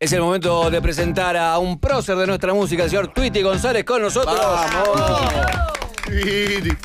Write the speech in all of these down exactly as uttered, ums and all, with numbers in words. Es el momento de presentar a un prócer de nuestra música, el señor Tweety González, con nosotros. ¡Vamos! Gracias.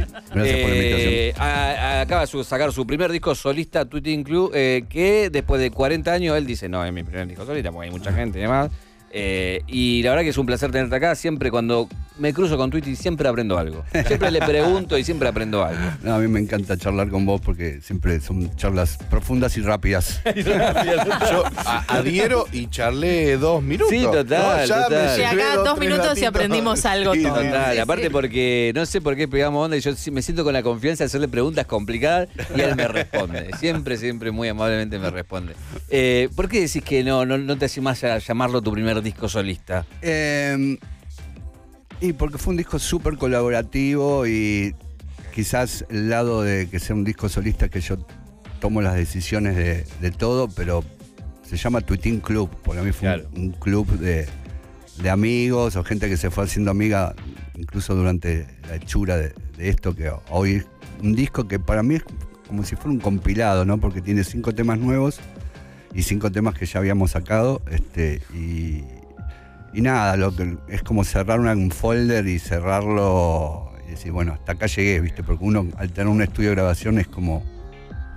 Gracias por la invitación. Eh, a, a, acaba de sacar su primer disco solista, Tweety Inclub, eh, que después de cuarenta años él dice, no, es mi primer disco solista, porque hay mucha gente y demás. Eh, y la verdad que es un placer tenerte acá. Siempre cuando me cruzo con Tweety siempre aprendo algo. Siempre le pregunto y siempre aprendo algo. No, a mí me encanta charlar con vos porque siempre son charlas profundas y rápidas. y rápidas Yo adhiero y charlé dos minutos. Sí, total. No, total. Y acá dos, dos minutos ratitos. Y aprendimos algo sí, todo. Total. Sí, sí. Aparte porque no sé por qué pegamos onda y yo me siento con la confianza de hacerle preguntas complicadas y él me responde. Siempre, siempre muy amablemente me responde. Eh, ¿Por qué decís que no, no, no te animás a llamarlo tu primer disco solista? Eh, y porque fue un disco súper colaborativo y quizás el lado de que sea un disco solista que yo tomo las decisiones de, de todo, pero se llama Tweety Inclub, porque a mí fue claro. un, un club de, de amigos o gente que se fue haciendo amiga incluso durante la hechura de, de esto, que hoy es un disco que para mí es como si fuera un compilado, ¿no? Porque tiene cinco temas nuevos y cinco temas que ya habíamos sacado, este, y, y nada, lo que es como cerrar un folder y cerrarlo y decir, bueno, hasta acá llegué, ¿viste? Porque uno al tener un estudio de grabación es como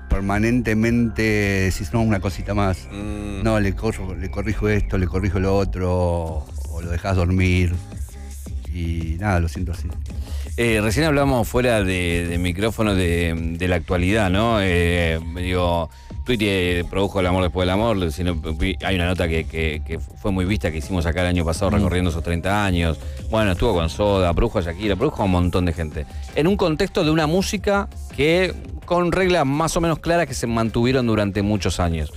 permanentemente decís, no, una cosita más, mm. no, le, corro, le corrijo esto, le corrijo lo otro, o lo dejás dormir, y nada, lo siento así. Eh, recién hablamos fuera de, de micrófono de, de la actualidad, ¿no? Eh, digo... Tweety produjo El amor después del amor. Hay una nota que, que, que fue muy vista que hicimos acá el año pasado, recorriendo esos treinta años. Bueno, estuvo con Soda, produjo a Shakira, produjo a un montón de gente. En un contexto de una música que con reglas más o menos claras que se mantuvieron durante muchos años.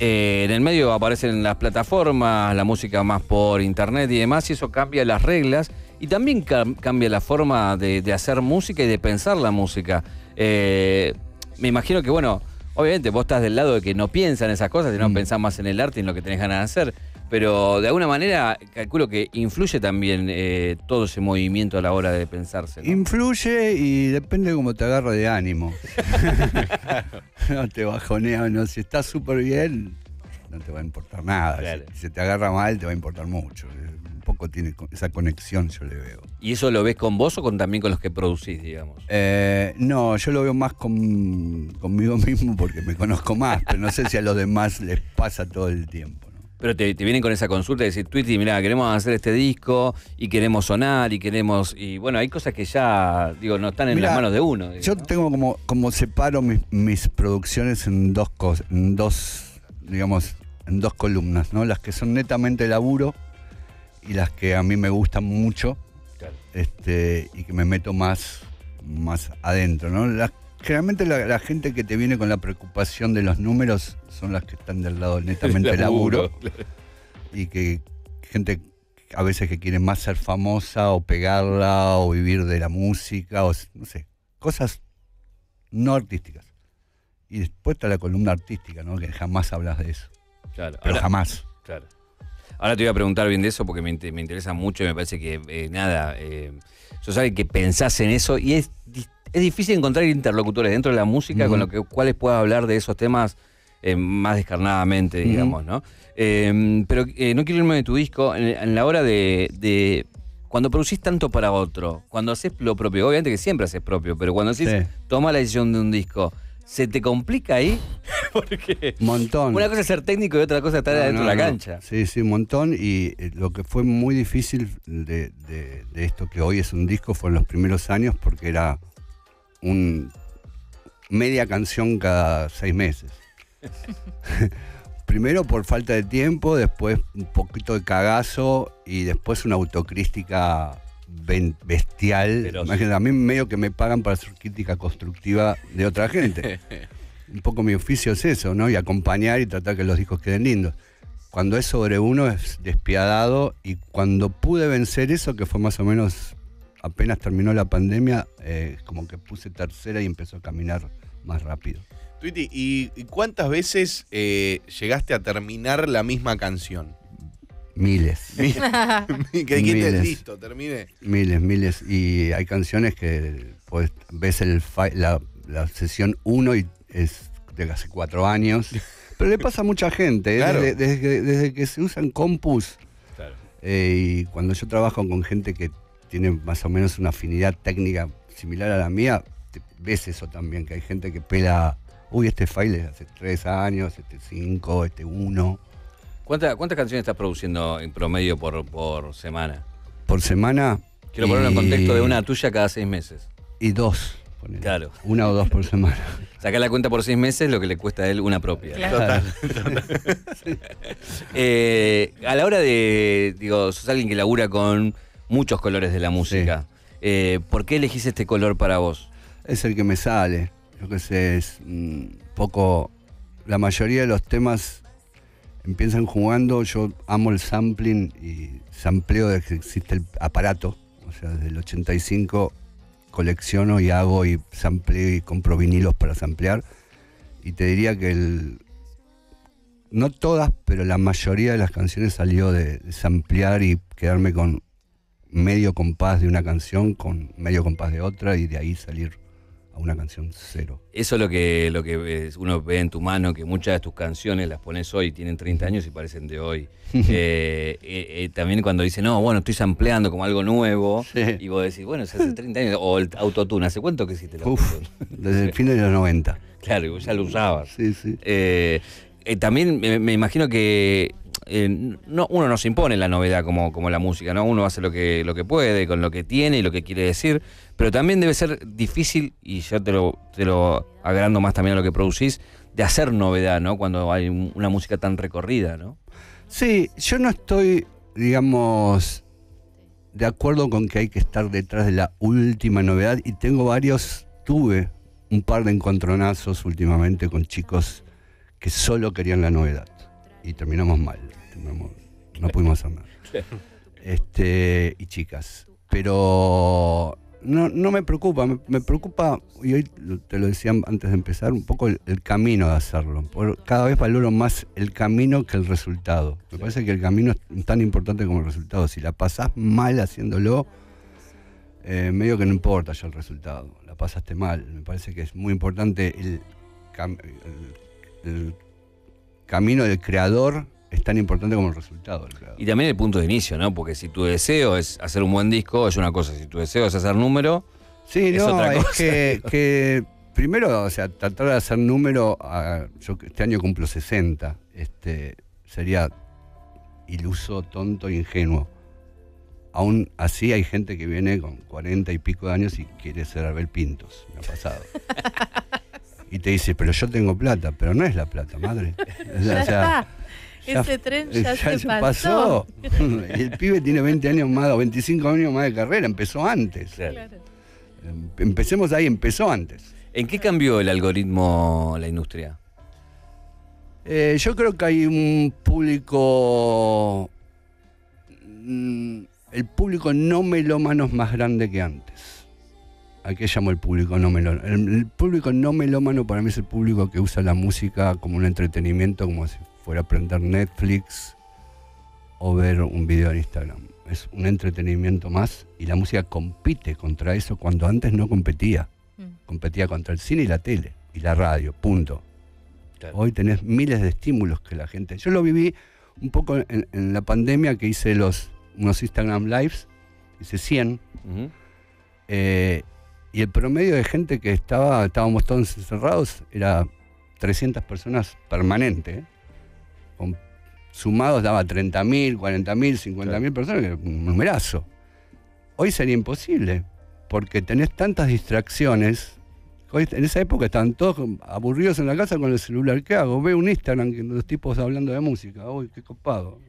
Eh, en el medio aparecen las plataformas, la música más por internet y demás, y eso cambia las reglas. Y también cam- cambia la forma de, de hacer música y de pensar la música. Eh, me imagino que, bueno... Obviamente vos estás del lado de que no piensan esas cosas, sino mm. pensás más en el arte y en lo que tenés ganas de hacer. Pero de alguna manera calculo que influye también eh, todo ese movimiento a la hora de pensarse, ¿no? Influye y depende de cómo te agarra de ánimo. No te bajonea, no, si estás súper bien, no te va a importar nada. Claro. Si, si te agarra mal, te va a importar mucho. Un poco tiene esa conexión, yo le veo. ¿Y eso lo ves con vos o con, también con los que producís, digamos? Eh, no, yo lo veo más con, conmigo mismo porque me conozco más, pero no sé si a los demás les pasa todo el tiempo, ¿no? Pero te, te vienen con esa consulta de decir, Tweety, mirá, queremos hacer este disco y queremos sonar y queremos... Y bueno, hay cosas que ya, digo, no están en mirá, las manos de uno. Digo, yo ¿no? tengo como, como separo mis, mis producciones en dos cosas, en dos, digamos, en dos columnas, ¿no? Las que son netamente laburo y las que a mí me gustan mucho, claro. este, y que me meto más, más adentro, ¿no? La, generalmente la, la gente que te viene con la preocupación de los números son las que están del lado netamente laburo, laburo claro. y que gente a veces que quiere más ser famosa o pegarla o vivir de la música o no sé, cosas no artísticas. Y después está la columna artística, ¿no? Que jamás hablas de eso. Claro. Pero ahora, jamás. Claro. Ahora te voy a preguntar bien de eso porque me interesa mucho y me parece que, eh, nada, eh, yo sabe que pensás en eso y es, es difícil encontrar interlocutores dentro de la música uh-huh. con los que, cuales puedas hablar de esos temas eh, más descarnadamente, digamos, uh-huh. ¿no? Eh, pero eh, no quiero irme de tu disco, en, en la hora de, de... Cuando producís tanto para otro, cuando haces lo propio, obviamente que siempre haces propio, pero cuando haces, sí. toma la decisión de un disco... ¿Se te complica ahí? Porque montón. Una cosa es ser técnico y otra cosa es estar no, adentro no, de la no. cancha. Sí, sí, un montón. Y lo que fue muy difícil de, de, de esto que hoy es un disco fue en los primeros años porque era un media canción cada seis meses. Primero por falta de tiempo, después un poquito de cagazo y después una autocrítica... bestial. Pero, imagínate, sí. a mí medio que me pagan para hacer crítica constructiva de otra gente. Un poco mi oficio es eso, ¿no? Y acompañar y tratar que los discos queden lindos. Cuando es sobre uno es despiadado y cuando pude vencer eso, que fue más o menos apenas terminó la pandemia, eh, como que puse tercera y empezó a caminar más rápido. Tweety, ¿y, y cuántas veces eh, llegaste a terminar la misma canción? Miles. Miles. Que miles. Listo, terminé. Miles, miles. Y hay canciones que pues, ves el la, la sesión uno y es de hace cuatro años. Pero le pasa a mucha gente, ¿eh? Claro. desde, desde, que, desde que se usan compus. Claro. Eh, y cuando yo trabajo con gente que tiene más o menos una afinidad técnica similar a la mía, te, ves eso también, que hay gente que pela, uy, este file es hace tres años, este cinco, este uno. ¿Cuánta, ¿Cuántas canciones estás produciendo en promedio por, por semana? Por semana. Quiero ponerlo en contexto de una tuya cada seis meses. Y dos. Ponele. Claro. Una o dos por semana. Sacá la cuenta por seis meses, lo que le cuesta a él una propia. Claro. Total. Total. Sí. Eh, a la hora de, digo, sos alguien que labura con muchos colores de la música. Sí. Eh, ¿Por qué elegís este color para vos? Es el que me sale. Yo qué sé, es un mmm, poco... La mayoría de los temas empiezan jugando. Yo amo el sampling y sampleo desde que existe el aparato. O sea, desde el ochenta y cinco... colecciono y hago y sampleo y compro vinilos para samplear, y te diría que el, no todas, pero la mayoría de las canciones salió de, de samplear y quedarme con medio compás de una canción, con medio compás de otra, y de ahí salir a una canción cero. Eso es lo que, lo que uno ve en tu mano, que muchas de tus canciones las pones hoy, tienen treinta años y parecen de hoy. eh, eh, eh, también cuando dicen, no, bueno, estoy sampleando como algo nuevo, sí. Y vos decís, bueno, hace treinta años, o el autotune, ¿hace cuánto que hiciste el autotune? Desde el fin de los noventa. Claro, ya lo usabas. Sí, sí. Eh, eh, también me, me imagino que eh, no, uno no se impone la novedad como, como la música, ¿no? Uno hace lo que, lo que puede, con lo que tiene y lo que quiere decir. Pero también debe ser difícil, y ya te lo, te lo agrando más también a lo que producís, de hacer novedad, ¿no? Cuando hay una música tan recorrida, ¿no? Sí, yo no estoy, digamos, de acuerdo con que hay que estar detrás de la última novedad, y tengo varios, tuve un par de encontronazos últimamente con chicos que solo querían la novedad, y terminamos mal, terminamos, no pudimos hacer nada. Este, y chicas, pero... No, no me preocupa, me, me preocupa, y hoy te lo decía antes de empezar, un poco el, el camino de hacerlo. Por, cada vez valoro más el camino que el resultado. Me parece que el camino es tan importante como el resultado. Si la pasás mal haciéndolo, eh, medio que no importa ya el resultado. La pasaste mal. Me parece que es muy importante el, cam, el, el camino del creador. Es tan importante como el resultado. Claro. Y también el punto de inicio, ¿no? Porque si tu deseo es hacer un buen disco, es una cosa. Si tu deseo es hacer número, sí, es no, otra cosa. Es que, que primero, o sea, tratar de hacer número, a, yo este año cumplo sesenta, este, sería iluso, tonto, ingenuo. Aún así hay gente que viene con cuarenta y pico de años y quiere ser Abel Pintos, me ha pasado. Y te dice, pero yo tengo plata, pero no es la plata, madre. O sea, o sea, ya, ese tren ya, ya se pasó. pasó. El pibe tiene veinte años más o veinticinco años más de carrera, empezó antes. Claro. Empecemos ahí, empezó antes. ¿En qué cambió el algoritmo la industria? Eh, yo creo que hay un público... El público no melómano es más grande que antes. ¿A qué llamo el público no melómano? El, el público no melómano para mí es el público que usa la música como un entretenimiento, como así. Fuera a prender Netflix o ver un video en Instagram. Es un entretenimiento más, y la música compite contra eso cuando antes no competía. Mm. Competía contra el cine y la tele y la radio, punto. Claro. Hoy tenés miles de estímulos que la gente... Yo lo viví un poco en, en la pandemia, que hice los, unos Instagram Lives, hice cien, uh-huh. eh, y el promedio de gente que estaba, estábamos todos encerrados, era trescientas personas permanente, ¿eh? Con, sumados daba treinta mil, cuarenta mil, cincuenta mil claro. personas, que un numerazo. Hoy sería imposible, porque tenés tantas distracciones. Hoy, en esa época estaban todos aburridos en la casa con el celular. ¿Qué hago? Veo un Instagram que los tipos hablando de música. Uy, qué copado.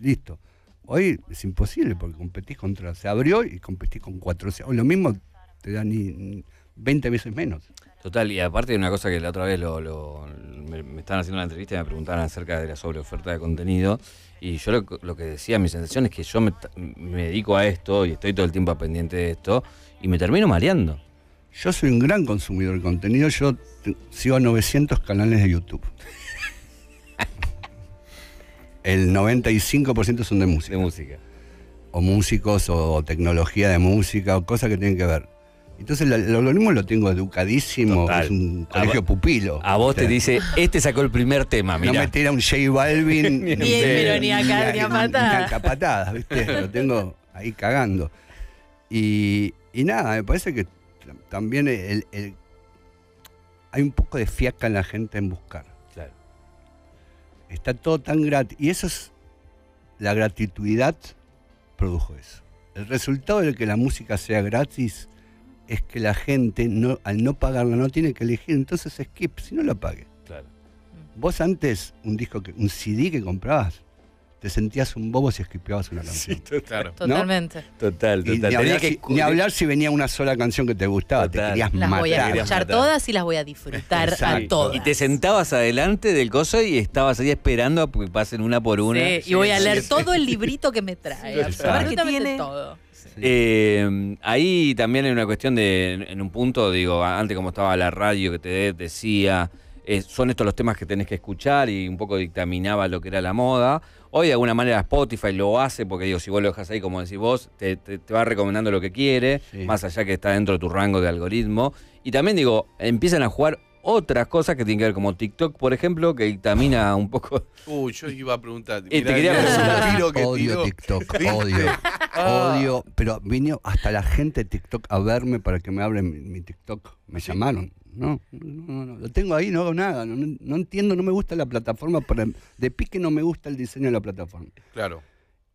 Listo. Hoy es imposible, porque competís contra... Se abrió y competís con cuatrocientos. Hoy lo mismo te dan ni veinte veces menos. Total, y aparte de una cosa que la otra vez lo, lo, me, me estaban haciendo una entrevista y me preguntaban acerca de la sobreoferta de contenido, y yo lo, lo que decía, mi sensación es que yo me, me dedico a esto y estoy todo el tiempo pendiente de esto y me termino mareando. Yo soy un gran consumidor de contenido, yo sigo a novecientos canales de YouTube. El noventa y cinco por ciento son de música. De música. O músicos, o tecnología de música, o cosas que tienen que ver. Entonces el algoritmo lo tengo educadísimo. Total. Es un colegio a pupilo. A vos, o sea, te dice, este sacó el primer tema, mirá. No me tira un J Balvin. Ni, ni, el, ni, a, ni, a, ni a patadas. Ni a patadas, ¿viste? Lo tengo ahí cagando. Y, y nada, me parece que también el, el, hay un poco de fiaca en la gente en buscar. Claro. Está todo tan gratis. Y eso es... La gratuidad produjo eso. El resultado de que la música sea gratis es que la gente, no, al no pagarla, no tiene que elegir. Entonces skip, si no la pague. Claro. Vos antes, un disco, que, un C D que comprabas, te sentías un bobo si esquipeabas una canción. Sí, total. ¿No? Totalmente. Total, total. Y ni, hablar, que... ni hablar si venía una sola canción que te gustaba, total. Te querías las matar. Las voy a escuchar todas y las voy a disfrutar a todas. Y te sentabas adelante del coso y estabas ahí esperando a que pasen una por una. Sí, sí, y voy a leer sí, todo sí. el librito que me trae. A saber qué tiene todo. Sí. Eh, ahí también hay una cuestión de, en un punto, digo, antes como estaba la radio que te decía... Eh, son estos los temas que tenés que escuchar y un poco dictaminaba lo que era la moda. Hoy de alguna manera Spotify lo hace porque, digo, si vos lo dejás ahí, como decís vos, te, te, te va recomendando lo que quiere, sí. más allá que está dentro de tu rango de algoritmo. Y también, digo, empiezan a jugar otras cosas que tienen que ver, como TikTok, por ejemplo, que dictamina un poco... Uy, yo iba a preguntar. Eh, te quería preguntar. Tiro que odio tiro. TikTok, odio, ah. odio. Pero vino hasta la gente de TikTok a verme para que me hablen mi, mi TikTok. Me sí. llamaron. No, no, no, lo tengo ahí, no hago nada, no, no, no entiendo, no me gusta la plataforma, para, de pique no me gusta el diseño de la plataforma. Claro.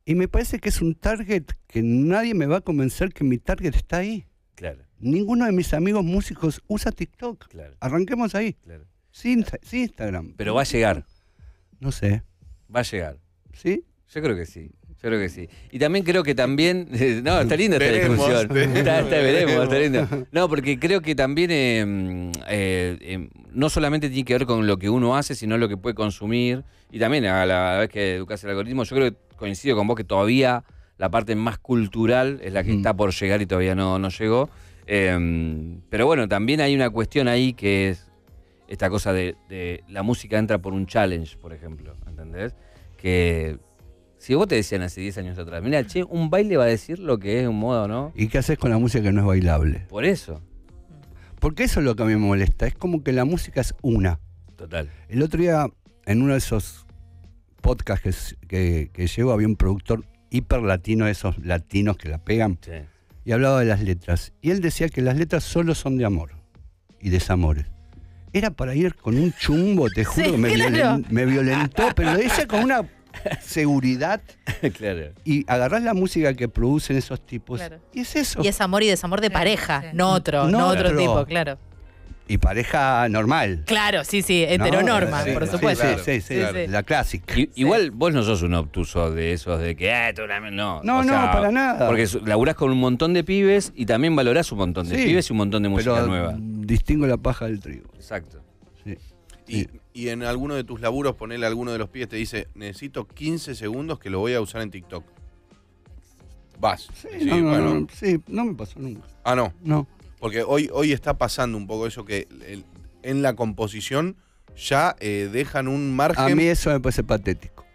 Y me parece que es un target que nadie me va a convencer que mi target está ahí. Claro. Ninguno de mis amigos músicos usa TikTok. Claro. Arranquemos ahí. Claro. Sí, claro. Insta- sí, Instagram. Pero va a llegar. No sé. Va a llegar. ¿Sí? Yo creo que sí. Yo creo que sí. Y también creo que también... No, está linda esta discusión. Veremos, está, está, veremos, está lindo. No, porque creo que también eh, eh, eh, no solamente tiene que ver con lo que uno hace, sino lo que puede consumir. Y también a la vez que educás el algoritmo, yo creo que coincido con vos que todavía la parte más cultural es la que mm. está por llegar y todavía no, no llegó. Eh, pero bueno, también hay una cuestión ahí que es esta cosa de, de la música entra por un challenge, por ejemplo. ¿Entendés? Que... Si vos te decían hace diez años atrás, mirá, che, un baile va a decir lo que es un modo, ¿no? ¿Y qué haces con la música que no es bailable? Por eso. Porque eso es lo que a mí me molesta. Es como que la música es una. Total. El otro día, en uno de esos podcasts que, que, que llevo, había un productor hiper latino, esos latinos que la pegan, sí. y hablaba de las letras. Y él decía que las letras solo son de amor y desamores. Era para ir con un chumbo, te juro, sí, me, claro. violen, me violentó, pero lo decía con una... seguridad. Claro. Y agarrás la música que producen esos tipos. Claro. Y es eso. Y es amor y desamor de pareja, sí, sí. no otro, no, no otro claro. tipo, claro. Y pareja normal. Claro, sí, sí, heteronorma, no, sí, por supuesto. Sí, claro, sí, sí, claro. sí, la clásica. Sí. Igual vos no sos un obtuso de esos de que, ah, tú la... No, no, o sea, no, para nada. Porque laburás con un montón de pibes y también valorás un montón de sí, pibes y un montón de música pero nueva. Distingo la paja del trigo. Exacto. Sí. Y, sí. y en alguno de tus laburos, ponele a alguno de los pibes, te dice, necesito quince segundos que lo voy a usar en TikTok. Vas. Sí, sí, no, bueno. no, sí no me pasó nunca. Ah, no. No. Porque hoy, hoy está pasando un poco eso que el, en la composición ya eh, dejan un margen. A mí eso me parece patético.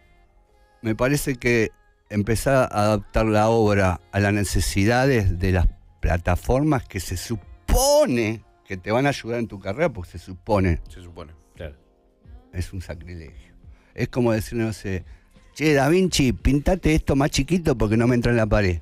Me parece que empezar a adaptar la obra a las necesidades de las plataformas que se supone que te van a ayudar en tu carrera, porque se supone. Se supone. Claro. Es un sacrilegio. Es como decir, no sé, che, Da Vinci, pintate esto más chiquito porque no me entra en la pared.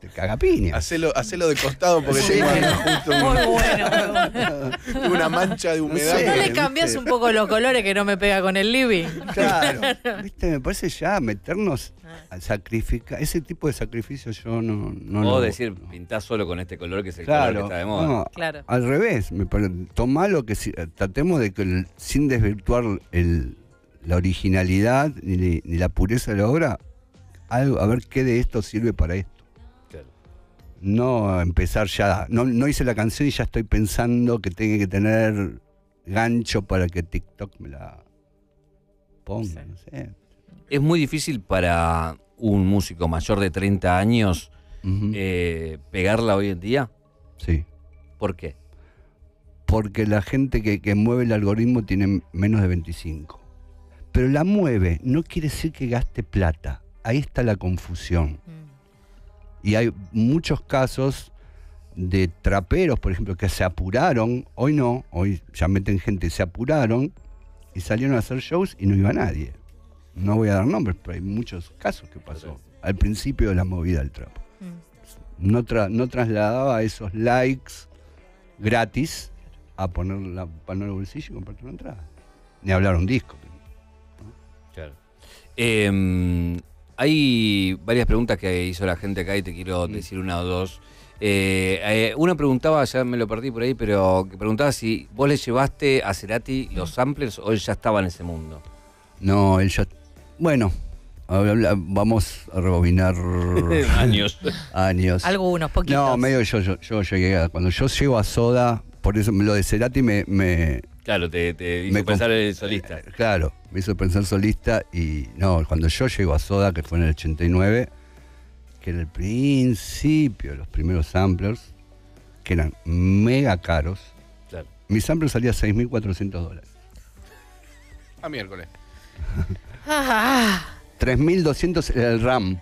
Te caga piña. Hacelo, hacelo de costado porque sí. te manda justo un... muy bueno, muy bueno. una mancha de humedad. No, sé, ¿no le cambias un poco los colores que no me pega con el living? Claro. Viste, me parece ya meternos a sacrificar. Ese tipo de sacrificio yo no... no o lo, decir, no. pintás solo con este color que es el claro, color que está de moda. No, claro. Al revés. Me parece, tomalo que si, tratemos de que el, sin desvirtuar el, la originalidad ni, ni la pureza de la obra, algo, a ver qué de esto sirve para esto. No empezar ya, no, no hice la canción y ya estoy pensando que tengo que tener gancho para que TikTok me la ponga, no sé. Es muy difícil para un músico mayor de treinta años uh-huh. eh, pegarla hoy en día. Sí. ¿Por qué? Porque la gente que, que mueve el algoritmo tiene menos de veinticinco. Pero la mueve, no quiere decir que gaste plata. Ahí está la confusión. Uh-huh. Y hay muchos casos de traperos, por ejemplo, que se apuraron, hoy no, hoy ya meten gente, se apuraron y salieron a hacer shows y no iba nadie. No voy a dar nombres, pero hay muchos casos que pasó al principio de la movida del trap. No, tra no trasladaba esos likes gratis a poner la mano en el bolsillo y comprar una entrada. Ni hablar un disco. ¿No? Claro. Eh, hay varias preguntas que hizo la gente acá y te quiero sí. decir una o dos. Eh, eh, una preguntaba, ya me lo perdí por ahí, pero que preguntaba si vos le llevaste a Cerati los samplers o él ya estaba en ese mundo. No, él ya... Bueno, vamos a rebobinar... años. Años. Algunos, poquitos. No, medio yo, yo, yo llegué, cuando yo llego a Soda, por eso lo de Cerati me... me claro, te, te hizo pensar el solista. Claro, me hizo pensar solista y no, cuando yo llego a Soda, que fue en el ochenta y nueve... que en el principio los primeros samplers, que eran mega caros, claro. Mi sampler salía a seis mil cuatrocientos dólares. A miércoles. tres mil doscientos era el RAM.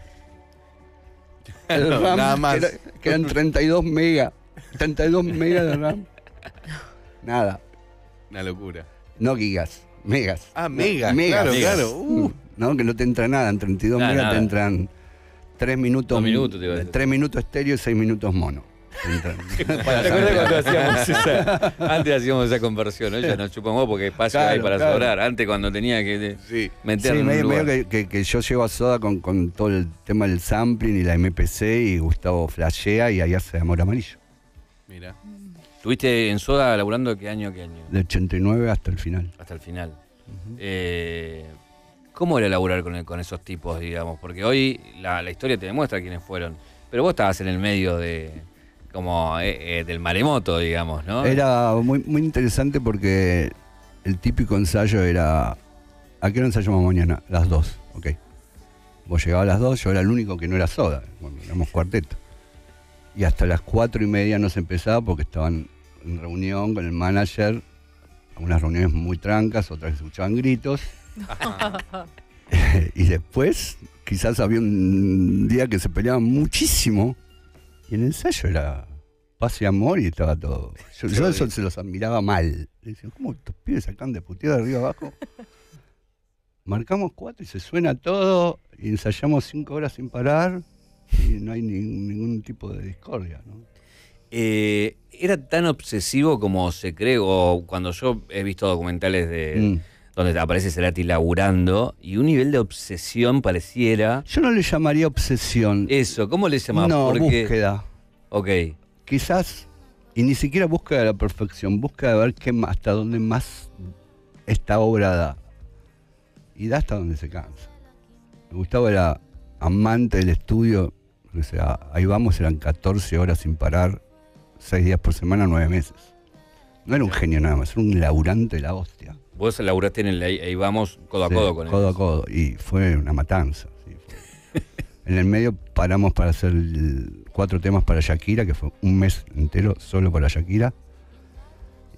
El no, RAM, nada más. Que, era, que eran treinta y dos mega. treinta y dos mega de RAM. Nada. Una locura. No gigas, megas. Ah, megas, no, megas. Claro, megas. Claro. Uh. No, que no te entra nada, en treinta y dos nah, megas nada. Te entran... Tres minutos, minutos tres minutos estéreo y seis minutos mono. ¿Te acuerdas cuando hacíamos esa? Antes hacíamos esa conversión, ¿no? Ya nos chupamos porque espacio claro, hay para claro. sobrar. Antes cuando tenía que sí. meter sí, en medio, un lugar. Medio que, que, que yo llevo a Soda con, con todo el tema del sampling y la M P C y Gustavo flashea y ahí hace Amor Amarillo. Mira. ¿Tuviste en Soda laburando de qué año a qué año? De ochenta y nueve hasta el final. Hasta el final. Uh-huh. Eh... ¿Cómo era laburar con, el, con esos tipos, digamos? Porque hoy la, la historia te demuestra quiénes fueron. Pero vos estabas en el medio de como eh, eh, del maremoto, digamos, ¿no? Era muy, muy interesante porque el típico ensayo era... ¿A qué hora ensayamos mañana? Las dos, ok. Vos llegabas a las dos, yo era el único que no era Soda. Bueno, éramos cuarteto. Y hasta las cuatro y media no se empezaba porque estaban en reunión con el manager. Unas reuniones muy trancas, otras que escuchaban gritos. Y después quizás había un día que se peleaban muchísimo y el ensayo era paz y amor y estaba todo. Yo, yo eso se los admiraba mal. Le decía, ¿cómo estos pibes sacan de puteada de arriba abajo? Marcamos cuatro y se suena todo y ensayamos cinco horas sin parar y no hay ni, ningún tipo de discordia, ¿no? Eh, ¿Era tan obsesivo como se cree? O cuando yo he visto documentales de... Mm. Donde aparece Cerati laburando, y un nivel de obsesión pareciera... Yo no le llamaría obsesión. Eso, ¿cómo le llamaba? No, porque... búsqueda. Ok. Quizás, y ni siquiera búsqueda de la perfección, búsqueda de ver qué más, hasta dónde más esta obra da. Y da hasta donde se cansa. Gustavo era amante del estudio, o sea, ahí vamos, eran catorce horas sin parar, seis días por semana, nueve meses. No era un genio nada más, era un laburante de la hostia. Vos laburaste en el... Ahí vamos codo a codo sí, con él. Codo a codo. Y fue una matanza. Sí, fue. En el medio paramos para hacer cuatro temas para Shakira, que fue un mes entero solo para Shakira.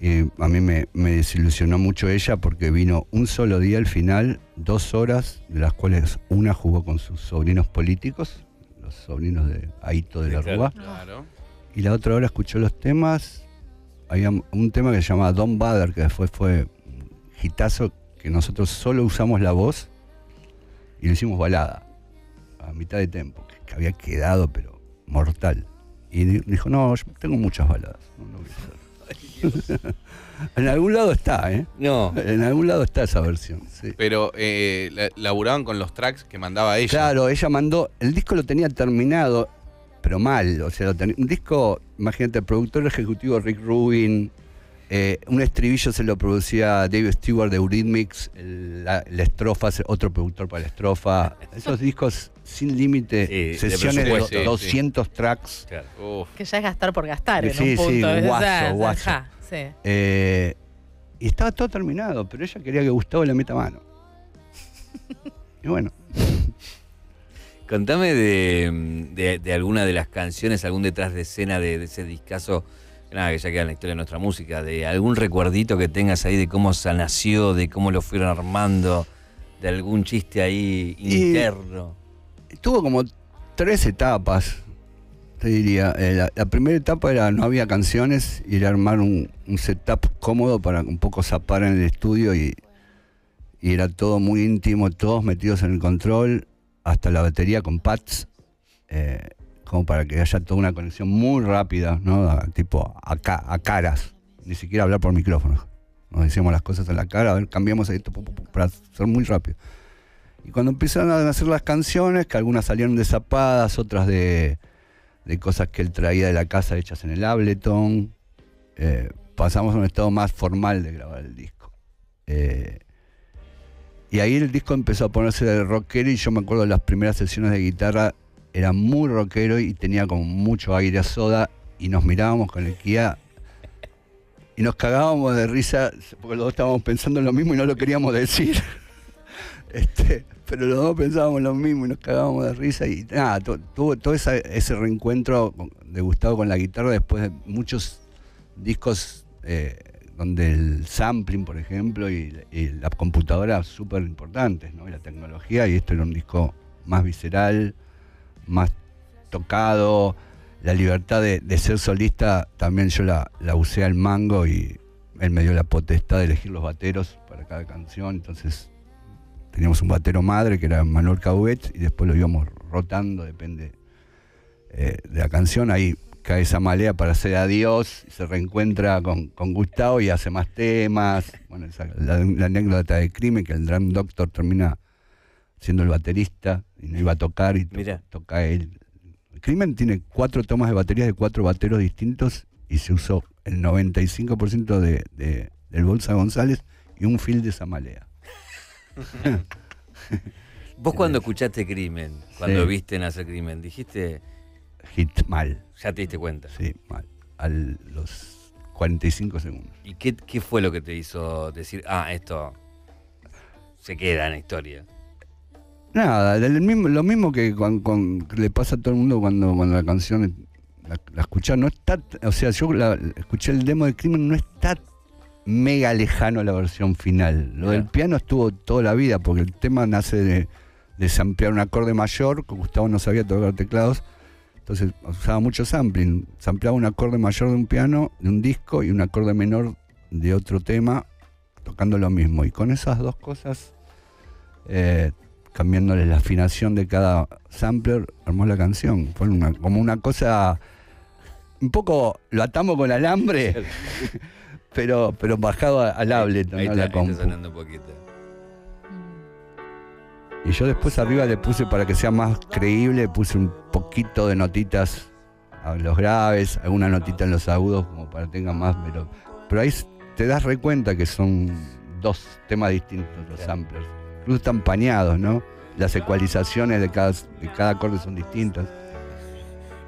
Y a mí me, me desilusionó mucho ella porque vino un solo día al final, dos horas, de las cuales una jugó con sus sobrinos políticos, los sobrinos de Aito de sí, la Rúa. Claro. Y la otra hora escuchó los temas. Había un tema que se llamaba Don't Bother, que después fue... Gitazo que nosotros solo usamos la voz y lo hicimos balada a mitad de tiempo, que había quedado pero mortal. Y dijo, no, yo tengo muchas baladas. No, no voy a hacer. Ay, en algún lado está, ¿eh? No. En algún lado está esa versión, sí. Pero eh, laburaban con los tracks que mandaba ella. Claro, ella mandó, el disco lo tenía terminado, pero mal. O sea, lo ten... un disco, imagínate, el productor ejecutivo Rick Rubin. Eh, un estribillo se lo producía David Stewart de Eurythmics, el, la, la estrofa, otro productor para la estrofa. Esos discos sin límite, sí, sesiones de, de doscientos sí, sí. tracks. Claro. Que ya es gastar por gastar en sí, un punto. Sí, es guaso, esa, guaso. Ja, sí. Eh, y estaba todo terminado, pero ella quería que Gustavo le meta mano. Y bueno... Contame de, de, de alguna de las canciones, algún detrás de escena de, de ese discazo... Nada, que ya queda en la historia de nuestra música, de algún recuerdito que tengas ahí de cómo se nació, de cómo lo fueron armando, de algún chiste ahí interno. Y tuvo como tres etapas. te diría, eh, la, la primera etapa era, no había canciones, y era armar un, un setup cómodo para un poco zapar en el estudio, y, y era todo muy íntimo, todos metidos en el control, hasta la batería con pads, eh, como para que haya toda una conexión muy rápida, ¿no? A, tipo a, ca, a caras, ni siquiera hablar por micrófonos. Nos decíamos las cosas en la cara, a ver, cambiamos esto para ser muy rápido. Y cuando empezaron a hacer las canciones, que algunas salieron de zapadas, otras de, de cosas que él traía de la casa hechas en el Ableton, eh, pasamos a un estado más formal de grabar el disco. Eh, y ahí el disco empezó a ponerse de rockero, y yo me acuerdo de las primeras sesiones de guitarra, era muy rockero y tenía como mucho aire a Soda, y nos mirábamos con el Kia y nos cagábamos de risa, porque los dos estábamos pensando en lo mismo y no lo queríamos decir. Este, pero los dos pensábamos lo mismo y nos cagábamos de risa, y nada, tuvo todo, todo esa, ese reencuentro de Gustavo con la guitarra después de muchos discos eh, donde el sampling, por ejemplo, y, y la computadora súper importantes, ¿no? Y la tecnología, y esto era un disco más visceral, más tocado, la libertad de, de ser solista también yo la, la usé al mango, y él me dio la potestad de elegir los bateros para cada canción, entonces teníamos un batero madre que era Manuel Cahuet, y después lo íbamos rotando, depende eh, de la canción. Ahí cae esa malea para hacer Adiós, y se reencuentra con, con Gustavo y hace más temas. Bueno, esa, la, la anécdota de Crimen, que el Drum Doctor termina siendo el baterista y no iba a tocar, y to, toca él. El Crimen tiene cuatro tomas de baterías de cuatro bateros distintos, y se usó el noventa y cinco por ciento de, de, del Bolsa González y un fil de esa malea. Vos cuando escuchaste Crimen, cuando sí. viste nacer Crimen, dijiste... Hit, mal. Ya te diste cuenta. Sí, mal. A los cuarenta y cinco segundos. ¿Y qué, qué fue lo que te hizo decir, ah, esto se queda en la historia? Nada, el mismo, lo mismo que con, con, le pasa a todo el mundo cuando, cuando la canción la, la escuchás, no está... O sea, yo la, escuché el demo de Crimen, no está... mega lejano a la versión final. Lo claro. del piano estuvo toda la vida, porque el tema nace de desamplear un acorde mayor, que Gustavo no sabía tocar teclados, entonces usaba mucho sampling, sampleaba un acorde mayor de un piano, de un disco, y un acorde menor de otro tema, tocando lo mismo. Y con esas dos cosas, eh, cambiándole la afinación de cada sampler, armó la canción. Fue una, como una cosa... Un poco lo atamos con alambre... Claro. Pero, pero bajado al Ableton, ahí está, a la compu. Ahí está sonando un poquito. Y yo después arriba le puse, para que sea más creíble, puse un poquito de notitas a los graves, alguna notita en los agudos, como para que tenga más, pero, pero ahí te das re cuenta que son dos temas distintos los samplers. Incluso están pañados, ¿no? Las ecualizaciones de cada, de cada acorde son distintas.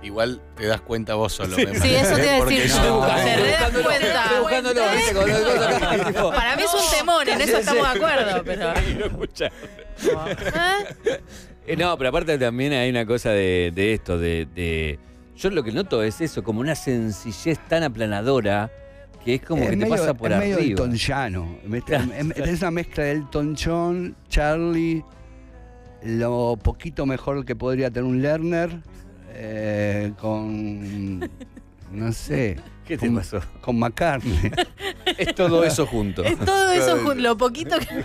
Igual te das cuenta vos solo. Sí, me sí eso te iba a decir. No, te das cuenta. Para mí es un temón, en eso estamos de acuerdo. Pero... No. ¿Eh? No, pero aparte también hay una cosa de, de esto, de, de... Yo lo que noto es eso, como una sencillez tan aplanadora, que es como es que medio, te pasa por es arriba. Es medio eltoniano. Es una mezcla del Elton John, Charly, lo poquito mejor que podría tener un Lerner... Eh, con, no sé, ¿qué te con, pasó? Con McCartney. Es todo eso junto. Es todo eso junto, lo poquito que...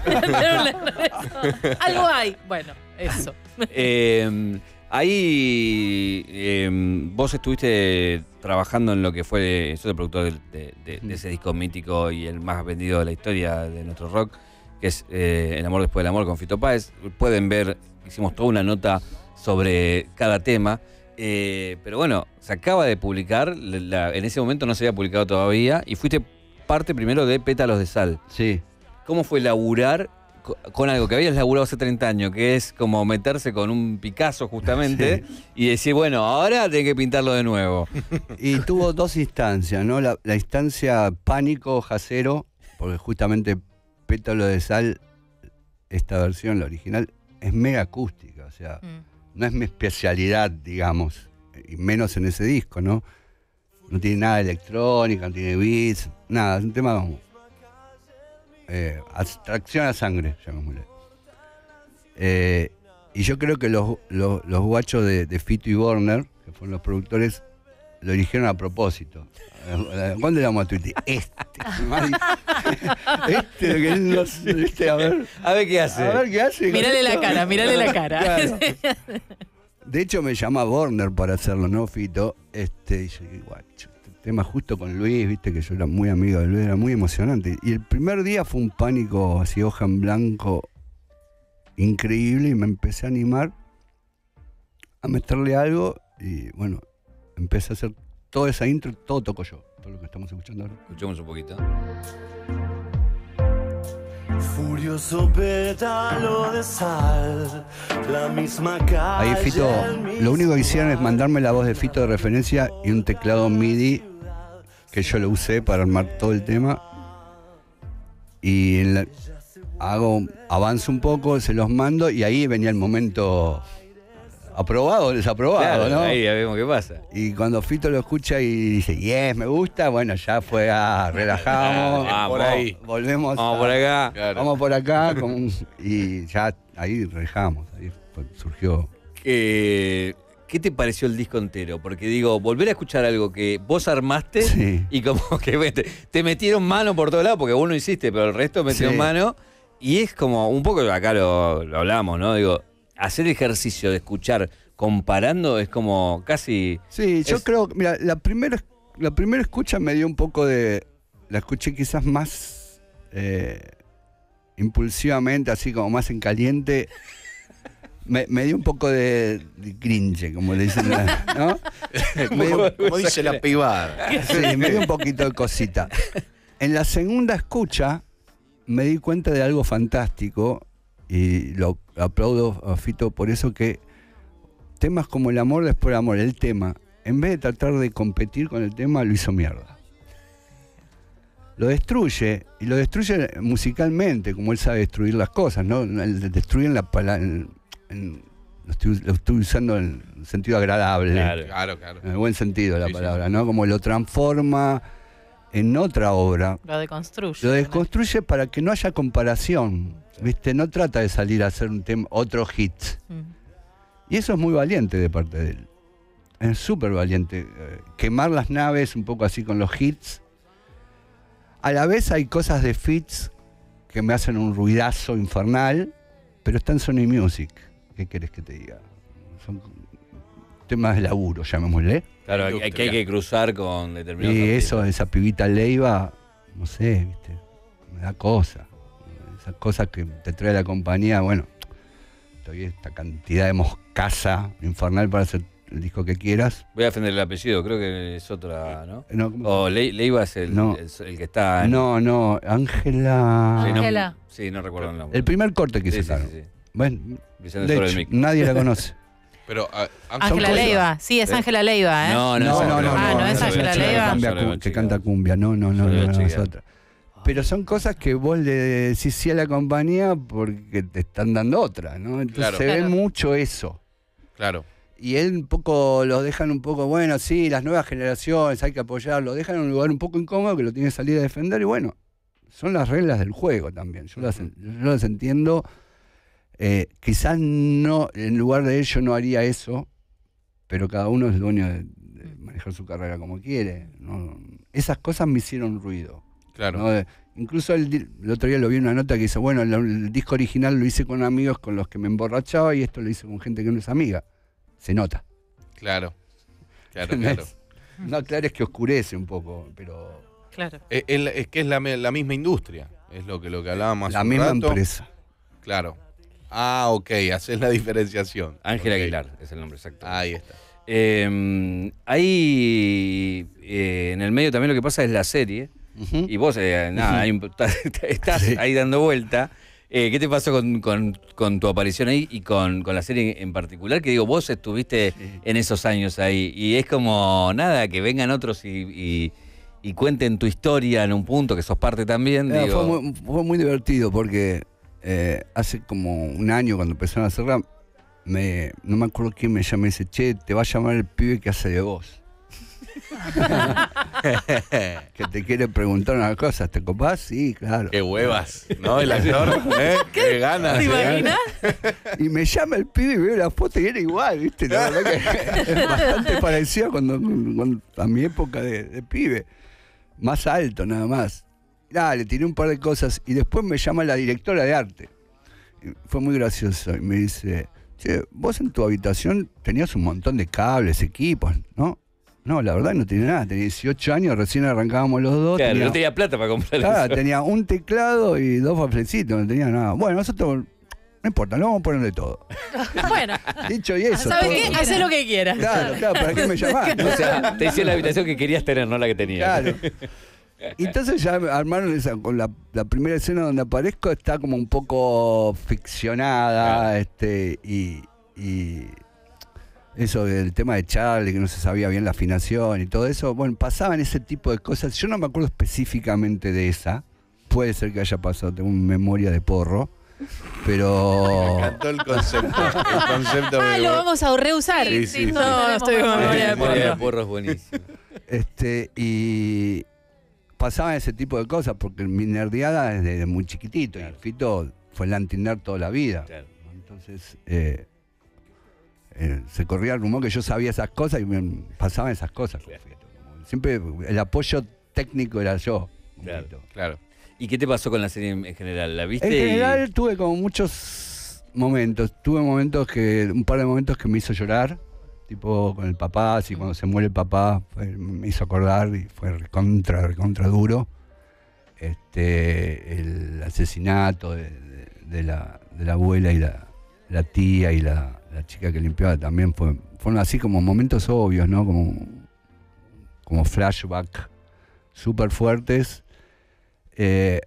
Algo hay. Bueno, eso. Eh, ahí eh, vos estuviste trabajando en lo que fue, sos el productor de, de, de ese disco mítico y el más vendido de la historia de nuestro rock, que es eh, El amor después del amor con Fito Páez. Pueden ver, hicimos toda una nota sobre cada tema. Eh, pero bueno, se acaba de publicar, la, en ese momento no se había publicado todavía, y fuiste parte primero de Pétalos de Sal. Sí. ¿Cómo fue laburar con, con algo que habías laburado hace treinta años, que es como meterse con un Picasso justamente, sí, y decir, bueno, ahora tenés que pintarlo de nuevo? Y tuvo dos instancias, ¿no? La, la instancia pánico, jacero, porque justamente Pétalos de Sal, esta versión, la original, es mega acústica, o sea... Mm. No es mi especialidad, digamos, y menos en ese disco, ¿no? No tiene nada de electrónica, no tiene beats, nada, es un tema como... Eh, abstracción a sangre, llamémosle. Eh, y yo creo que los, los, los guachos de, de Fito y Warner, que los productores lo eligieron a propósito. ¿Cuándo le damos a Tweety? Este. Este, lo que no sé, este, a ver. A ver qué hace. A ver qué hace. Mírale la cara, mírale la cara. Claro. De hecho, me llama Warner para hacerlo, ¿no, Fito? Este, y yo digo, guacho, este tema justo con Luis, viste, que yo era muy amigo de Luis, era muy emocionante. Y el primer día fue un pánico así, hoja en blanco, increíble, y me empecé a animar a meterle algo, y bueno, empecé a hacer toda esa intro, todo toco yo, todo lo que estamos escuchando ahora. Escuchemos un poquito. Furioso pétalo de sal, la misma calle. Ahí Fito, lo único que hicieron es mandarme la voz de Fito de referencia y un teclado MIDI que yo lo usé para armar todo el tema. Y en la, hago, avanzo un poco, se los mando y ahí venía el momento aprobado o desaprobado, claro, ¿no? Ahí ya vemos qué pasa. Y cuando Fito lo escucha y dice, yes, me gusta, bueno, ya fue, ah, relajamos, ah, por ahí. Volvemos, vamos a, por acá, claro. Vamos por acá, con, y ya ahí relajamos, ahí fue, surgió. ¿Qué, ¿Qué te pareció el disco entero? Porque digo, volver a escuchar algo que vos armaste, sí, y como que te, te metieron mano por todos lados, porque vos no hiciste, pero el resto metió, sí, mano, y es como, un poco acá lo, lo hablamos, ¿no? Digo, hacer ejercicio de escuchar comparando es como casi... Sí, yo es... creo, mira, la primera, la primera escucha me dio un poco de... La escuché quizás más eh, impulsivamente, así como más en caliente. Me, me dio un poco de, de cringe, como le dicen, la, ¿no? dio, como dice la pibada. Sí, me dio un poquito de cosita. En la segunda escucha me di cuenta de algo fantástico y lo aplaudo a Fito por eso, que temas como El amor después del amor, el tema, en vez de tratar de competir con el tema, lo hizo mierda. Lo destruye, y lo destruye musicalmente, como él sabe destruir las cosas, ¿no? Destruyen la palabra, en, en, lo, estoy, lo estoy usando en sentido agradable. Claro, claro, claro. En el buen sentido la sí, palabra, ¿no? Como lo transforma en otra obra. Lo deconstruye. Lo desconstruye, ¿no? Para que no haya comparación. ¿Viste? No trata de salir a hacer un tema, otro hit. Uh-huh. Y eso es muy valiente de parte de él. Es súper valiente. Eh, quemar las naves un poco así con los hits. A la vez hay cosas de fits que me hacen un ruidazo infernal, pero está en Sony Music. ¿Qué querés que te diga? Son temas de laburo, llamémosle. Claro, que hay que cruzar con determinados... Y eso, esa pibita Leiva, no sé, ¿viste? Me da cosa. Cosas que te trae la compañía, bueno, estoy esta cantidad de moscaza infernal para hacer el disco que quieras. Voy a defender el apellido, creo que es otra, ¿no? no o Le Leiva es el, no, el, el que está... En... No, no, Ángela... Ángela. Sí, no, sí, no recuerdo el nombre. El primer corte que sí, sacaron. Sí, sí. Bueno, de hecho, nadie la conoce. Pero Ángela Leiva, sí, es Ángela Leiva, ¿eh? No, no, no, no, no, ah, no, no es Ángela Leiva. Que canta cumbia, no, no, no, no, es otra. Pero son cosas que vos le decís sí a la compañía porque te están dando otra, ¿no? Entonces claro, se claro. ve mucho eso. Claro. Y él un poco, los dejan un poco, bueno, sí, las nuevas generaciones hay que apoyarlo, dejan en un lugar un poco incómodo que lo tiene que salir a defender y bueno, son las reglas del juego también. Yo las, yo las entiendo. Eh, quizás no, en lugar de ello no haría eso, pero cada uno es dueño de, de manejar su carrera como quiere, ¿no? Esas cosas me hicieron ruido. Claro. ¿No? De, incluso el, el otro día lo vi en una nota que dice, bueno, el, el disco original lo hice con amigos con los que me emborrachaba y esto lo hice con gente que no es amiga. Se nota. Claro, claro, claro. No, claro, es que oscurece un poco, pero... Claro. Es, es que es la, la misma industria, es lo que, lo que hablábamos. La misma rato. empresa. Claro. Ah, ok, haces la diferenciación. Ángela okay. Aguilar es el nombre exacto. Ahí está. Eh, ahí, eh, en el medio también lo que pasa es la serie. Uh-huh. Y vos, eh, nada, uh-huh. estás sí. ahí dando vuelta. Eh, ¿Qué te pasó con, con, con tu aparición ahí y con, con la serie en particular? Que digo, vos estuviste sí. en esos años ahí y es como, nada, que vengan otros y, y, y cuenten tu historia en un punto, que sos parte también. Eh, digo. Fue, muy, fue muy divertido porque eh, hace como un año cuando empezaron a hacerla, me, no me acuerdo quién me llamó y dice, che, te va a llamar el pibe que hace de vos. Que te quieren preguntar unas cosas, ¿te copás? Sí, claro. Qué huevas, ¿no? El actor, ¿eh? ¿Qué, ¿Qué ganas? ¿Te imaginas? Y me llama el pibe y veo la foto y era igual, ¿viste? La verdad que es bastante parecido cuando, cuando, a mi época de, de pibe. Más alto, nada más. Nada, le tiré un par de cosas y después me llama la directora de arte. Y fue muy gracioso y me dice... Che, vos en tu habitación tenías un montón de cables, equipos, ¿no? No, la verdad no tenía nada. Tenía dieciocho años, recién arrancábamos los dos. Claro, tenía, no tenía plata para comprar claro, eso. Tenía un teclado y dos panflecitos, no tenía nada. Bueno, nosotros, no importa, lo vamos a poner de todo. Bueno. Dicho y eso. ¿Sabes qué? Todo... Hacé lo que quieras. Claro, claro, ¿para qué me llamás? O sea, te hice la habitación que querías tener, no la que tenías. Claro. Entonces ya armaron esa, con la, la primera escena donde aparezco está como un poco ficcionada, ah. este y, y eso del tema de Charly, que no se sabía bien la afinación y todo eso, bueno, pasaban ese tipo de cosas, yo no me acuerdo específicamente de esa, puede ser que haya pasado, tengo una memoria de porro. Pero... Me encantó el concepto. El concepto ah, lo vamos a reusar. Sí, sí, sí, no, sí. no, estoy con memoria de porro. Memoria de porro es buenísimo. Este, y... pasaban ese tipo de cosas, porque mi nerdeada es desde muy chiquitito. Claro. Y Fito fue el antinerd toda la vida. Claro. Entonces, eh, eh, se corría el rumor que yo sabía esas cosas y me pasaban esas cosas. Claro. Siempre el apoyo técnico era yo. Claro, claro. ¿Y qué te pasó con la serie en general? ¿La viste? En general y... tuve como muchos momentos. Tuve momentos que, un par de momentos que me hizo llorar. Tipo con el papá, así cuando se muere el papá, fue, me hizo acordar y fue recontra, recontra duro. Este, el asesinato de, de, de, la, de la abuela y la, la tía y la, la chica que limpiaba también fue, fueron así como momentos obvios, ¿no? Como, como flashback súper fuertes. Eh,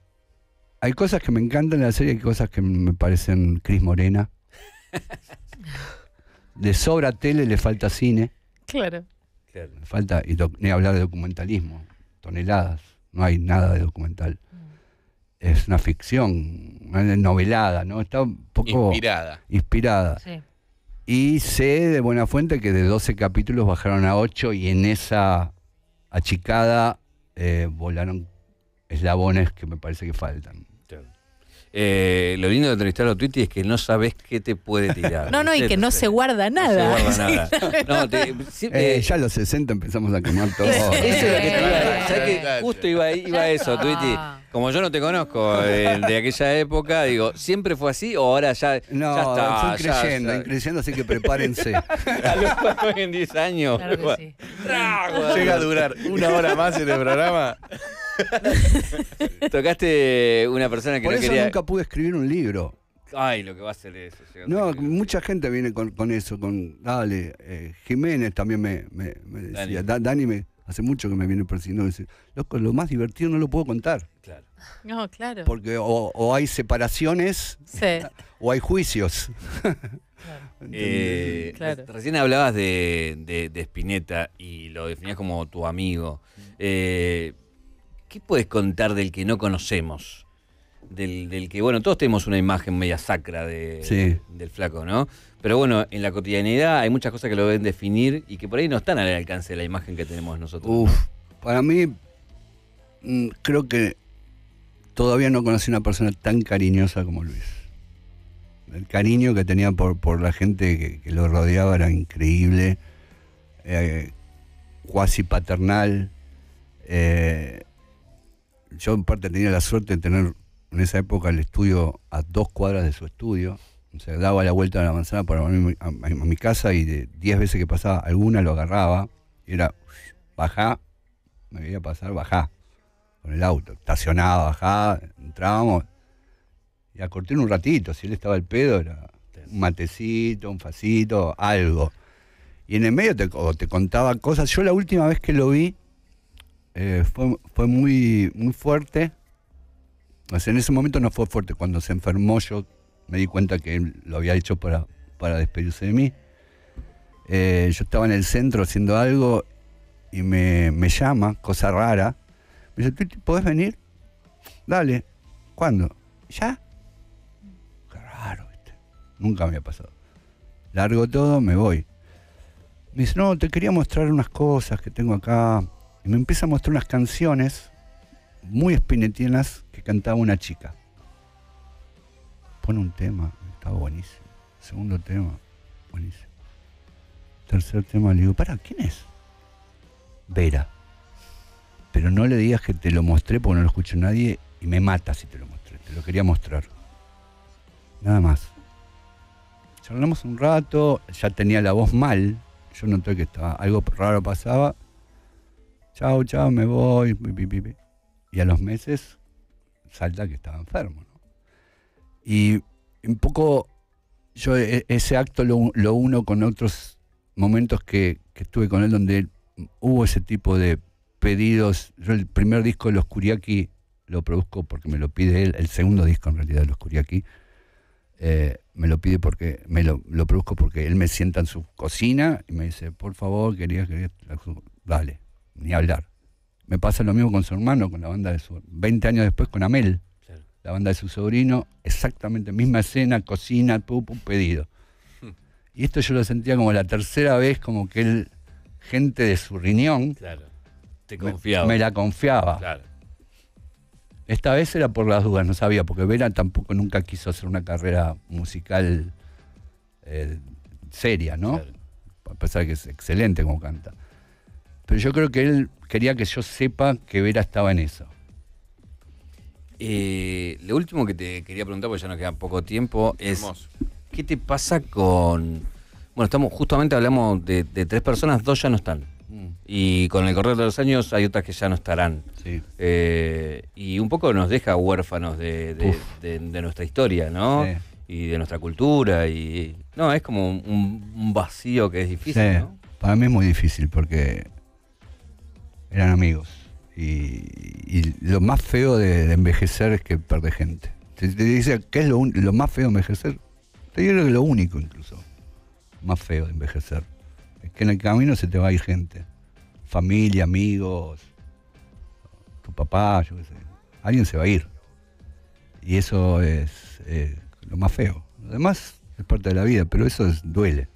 hay cosas que me encantan en la serie, hay cosas que me parecen Cris Morena. Le sobra tele, le falta cine. Claro. Claro. Le falta, y ni hablar de documentalismo, toneladas, no hay nada de documental. Mm. Es una ficción, una novelada, ¿no? Está un poco... Inspirada. Inspirada. Sí. Y sé de buena fuente que de doce capítulos bajaron a ocho y en esa achicada eh, volaron eslabones que me parece que faltan. Eh, lo lindo de entrevistar a Tweety es que no sabes qué te puede tirar. No, no, y que no se guarda nada. No se guarda nada. No, te, siempre... eh, ya a los sesenta empezamos a quemar todo. Eso es lo que te iba, ¿sabes que justo iba, iba a eso, Tweety? Como yo no te conozco eh, de aquella época, digo, ¿siempre fue así o ahora ya, no, ya está? No, creyendo, ya, creyendo, así que prepárense. A los en diez años. Claro que sí. Llega a durar una hora más en el programa. Tocaste una persona que Por no quería... Por eso nunca pude escribir un libro. Ay, lo que va a hacer eso. No, a mucha gente viene con, con eso, con... Dale, eh, Jiménez también me, me, me decía. Dani, da, Dani me, hace mucho que me viene persiguiendo. Dice, loco, lo más divertido no lo puedo contar. Claro. No, claro. Porque o, o hay separaciones, sí, o hay juicios. Eh, claro. Recién hablabas de, de, de Spinetta y lo definías como tu amigo. Eh... ¿Qué puedes contar del que no conocemos? Del, del que, bueno, todos tenemos una imagen media sacra de, sí, de, del flaco, ¿no? Pero bueno, en la cotidianidad hay muchas cosas que lo deben definir y que por ahí no están al alcance de la imagen que tenemos nosotros. Uf, ¿no? Para mí, creo que todavía no conocí una persona tan cariñosa como Luis. El cariño que tenía por, por la gente que, que lo rodeaba era increíble, eh, cuasi paternal. Eh, Yo en parte tenía la suerte de tener en esa época el estudio a dos cuadras de su estudio. O sea, daba la vuelta a la manzana para venir a, a, a mi casa y de diez veces que pasaba, alguna lo agarraba. Y era, bajá, me veía pasar, bajá. Con el auto, estacionaba, bajá, entrábamos. Y acorté un ratito, si él estaba al pedo, era un matecito, un facito, algo. Y en el medio te, te contaba cosas. Yo la última vez que lo vi, Eh, fue fue muy, muy fuerte. O sea, en ese momento no fue fuerte. Cuando se enfermó yo me di cuenta que él lo había hecho para, para despedirse de mí. Eh, yo estaba en el centro haciendo algo y me, me llama, cosa rara. Me dice, ¿tú podés venir? Dale. ¿Cuándo? ¿Ya? Qué raro, ¿viste? Nunca me había pasado. Largo todo, me voy. Me dice, no, te quería mostrar unas cosas que tengo acá. y me empieza a mostrar unas canciones muy spinetianas que cantaba una chica. Pone un tema, estaba buenísimo. Segundo tema, buenísimo. Tercer tema, le digo, para, ¿quién es? Vera. Pero no le digas que te lo mostré porque no lo escuchó nadie y me mata si te lo mostré. Te lo quería mostrar. Nada más. Charlamos un rato, ya tenía la voz mal. Yo noté que estaba, algo raro pasaba. Chao, chao, me voy. Y a los meses salta que estaba enfermo, ¿no? Y un poco yo ese acto lo, lo uno con otros momentos que, que estuve con él, donde hubo ese tipo de pedidos. Yo el primer disco de Los Kuryaki lo produzco porque me lo pide él, el segundo disco en realidad de Los Kuryaki, eh, me lo pide porque, me lo, lo produzco porque él me sienta en su cocina y me dice, por favor, querías, querías, dale, ni hablar. Me pasa lo mismo con su hermano, con la banda de su, veinte años después con Amel, claro, la banda de su sobrino, exactamente misma escena, cocina, pum, pum, pedido. Hmm. Y esto yo lo sentía como la tercera vez, como que él, gente de su riñón, claro, te confiaba. Me, me la confiaba. Claro. Esta vez era por las dudas, no sabía, porque Vera tampoco nunca quiso hacer una carrera musical eh, seria, ¿no? Claro. A pesar de que es excelente como canta. Pero yo creo que él quería que yo sepa que Vera estaba en eso. Eh, lo último que te quería preguntar, porque ya nos queda poco tiempo, es hermoso. ¿Qué te pasa con...? Bueno, estamos justamente hablamos de, de tres personas, dos ya no están. Y con el correr de los años hay otras que ya no estarán. Sí. Eh, y un poco nos deja huérfanos de, de, de, de nuestra historia, ¿no? Sí. Y de nuestra cultura. Y no, es como un, un vacío que es difícil, sí, ¿no? Para mí es muy difícil porque eran amigos. Y, y lo más feo de, de envejecer es que perde gente. Te, te dice, ¿qué es lo, un, lo más feo de envejecer? Te digo que es lo único incluso más feo de envejecer. Es que en el camino se te va a ir gente. Familia, amigos, tu papá, yo qué sé. Alguien se va a ir. Y eso es eh, lo más feo. Lo demás es parte de la vida, pero eso es, duele.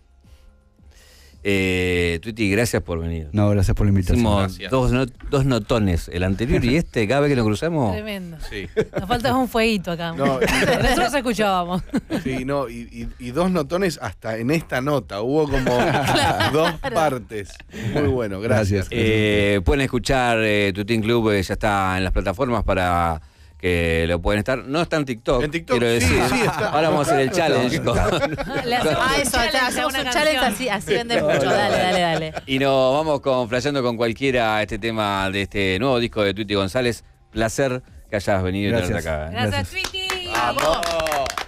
Eh, Tweety, gracias por venir. No, gracias por la invitación. Hicimos dos, no, dos notones, el anterior y este, cada vez que nos cruzamos. Tremendo. Sí. Nos falta un fueguito acá. No, y, nosotros escuchábamos. Sí, no, y, y, y dos notones hasta en esta nota. Hubo como claro, dos partes. Muy bueno, gracias. gracias. Eh, pueden escuchar eh, Tweety Inclub, eh, ya está en las plataformas para... que lo pueden estar, no está en TikTok, en TikTok quiero decir, sí, sí, está. Ahora vamos a hacer el challenge con... le hacemos ah, eso, challenge, hacemos un challenge así, así vende mucho, dale, dale, dale. Y nos vamos con Flasheando con Cualquiera, este tema de este nuevo disco de Tweety González. Placer que hayas venido, gracias, y tenerte acá. Gracias, gracias Tweety. ¡Vamos!